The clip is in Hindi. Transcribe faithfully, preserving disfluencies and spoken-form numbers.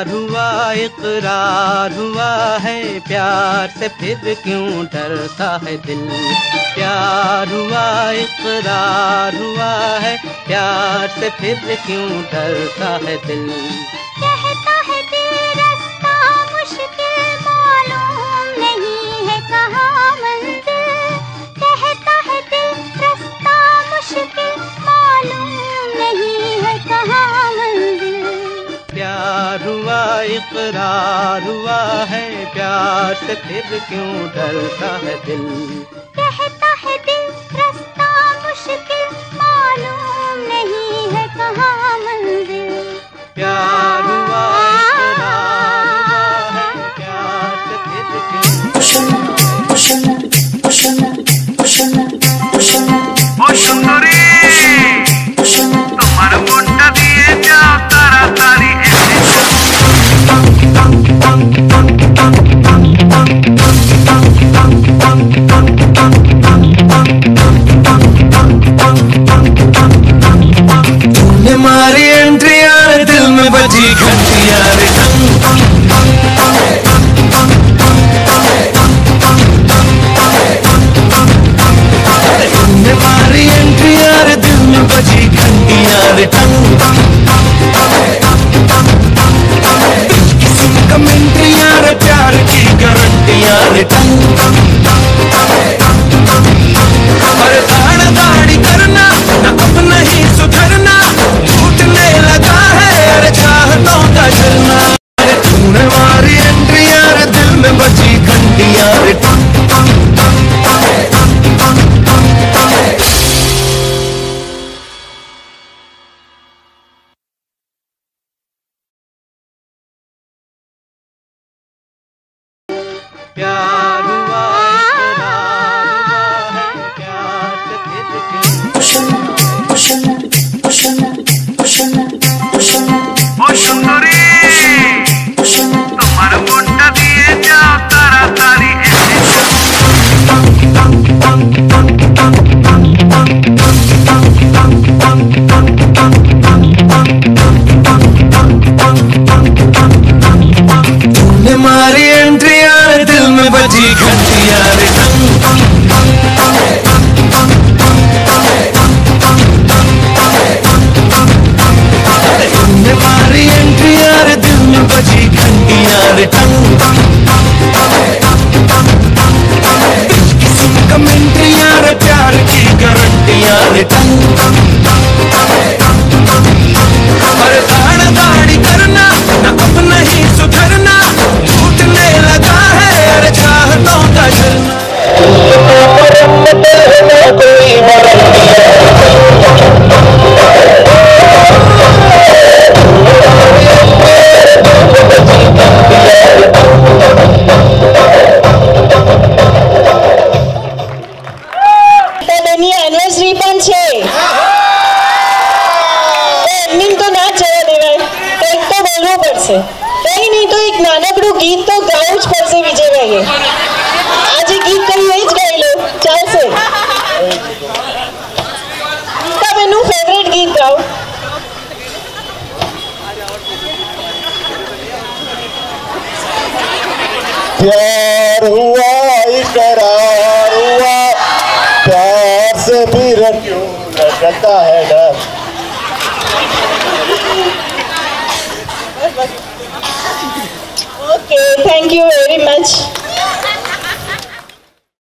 इकरार हुआ, इकरार हुआ है प्यार से फिर क्यों डरता है दिल। प्यार हुआ, इकरार हुआ है प्यार से फिर क्यों डरता है दिल। प्यार हुआ, इकरार हुआ है प्यार से फिर क्यों डरता है दिल। कहता है दिल रास्ता मुश्किल मालूम नहीं है कहाँ मंजिल। प्यार हुआ, इकरार हुआ है प्यार से फिर क्यों। प्यार हुआ, इकरार हुआ है प्यार से फिर क्यों। ओ सुंदरी तुम्हारा मुंडा दिए जा तारा तारी तुमने मारी एंट्री बजी घंटी यार टंग टंग टंग टंग मारी एंट्री यार दिल में बजी घंटी यार टंग टंग किसी कम एंट्री यार प्यार की गारंटी यार टंग टंग प्यार हुआ, इकरार हुआ प्यार से फिर क्यों डरता है डर। Okay, thank you very much.